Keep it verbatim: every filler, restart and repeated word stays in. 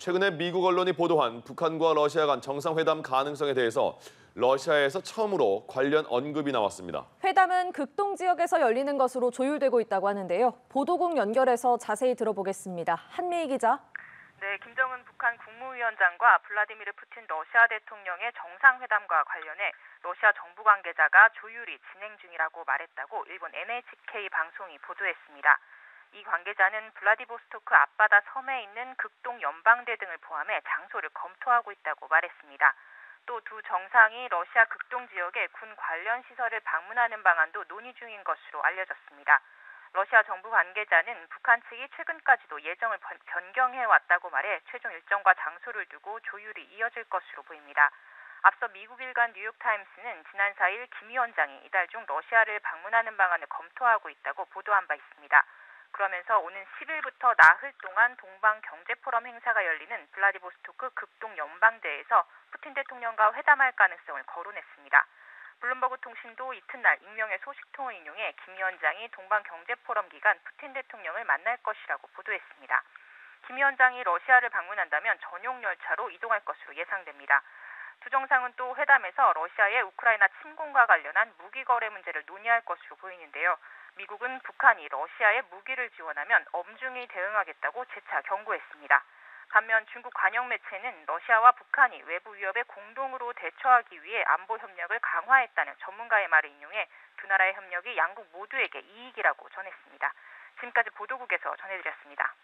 최근에 미국 언론이 보도한 북한과 러시아 간 정상회담 가능성에 대해서 러시아에서 처음으로 관련 언급이 나왔습니다. 회담은 극동 지역에서 열리는 것으로 조율되고 있다고 하는데요. 보도국 연결해서 자세히 들어보겠습니다. 한미희 기자. 네, 김정은 북한 국무위원장과 블라디미르 푸틴 러시아 대통령의 정상회담과 관련해 러시아 정부 관계자가 조율이 진행 중이라고 말했다고 일본 엔에이치케이 방송이 보도했습니다. 이 관계자는 블라디보스토크 앞바다 섬에 있는 극동연방대 등을 포함해 장소를 검토하고 있다고 말했습니다. 또 두 정상이 러시아 극동 지역의 군 관련 시설을 방문하는 방안도 논의 중인 것으로 알려졌습니다. 러시아 정부 관계자는 북한 측이 최근까지도 예정을 변경해왔다고 말해 최종 일정과 장소를 두고 조율이 이어질 것으로 보입니다. 앞서 미국 일간 뉴욕타임스는 지난 사 일 김 위원장이 이달 중 러시아를 방문하는 방안을 검토하고 있다고 보도한 바 있습니다. 그러면서 오는 십 일부터 나흘 동안 동방경제포럼 행사가 열리는 블라디보스토크 극동연방대에서 푸틴 대통령과 회담할 가능성을 거론했습니다. 블룸버그 통신도 이튿날 익명의 소식통을 인용해 김 위원장이 동방경제포럼 기간 푸틴 대통령을 만날 것이라고 보도했습니다. 김 위원장이 러시아를 방문한다면 전용 열차로 이동할 것으로 예상됩니다. 두 정상은 또 회담에서 러시아의 우크라이나 침공과 관련한 무기 거래 문제를 논의할 것으로 보이는데요. 미국은 북한이 러시아에 무기를 지원하면 엄중히 대응하겠다고 재차 경고했습니다. 반면 중국 관영 매체는 러시아와 북한이 외부 위협에 공동으로 대처하기 위해 안보 협력을 강화했다는 전문가의 말을 인용해 두 나라의 협력이 양국 모두에게 이익이라고 전했습니다. 지금까지 보도국에서 전해드렸습니다.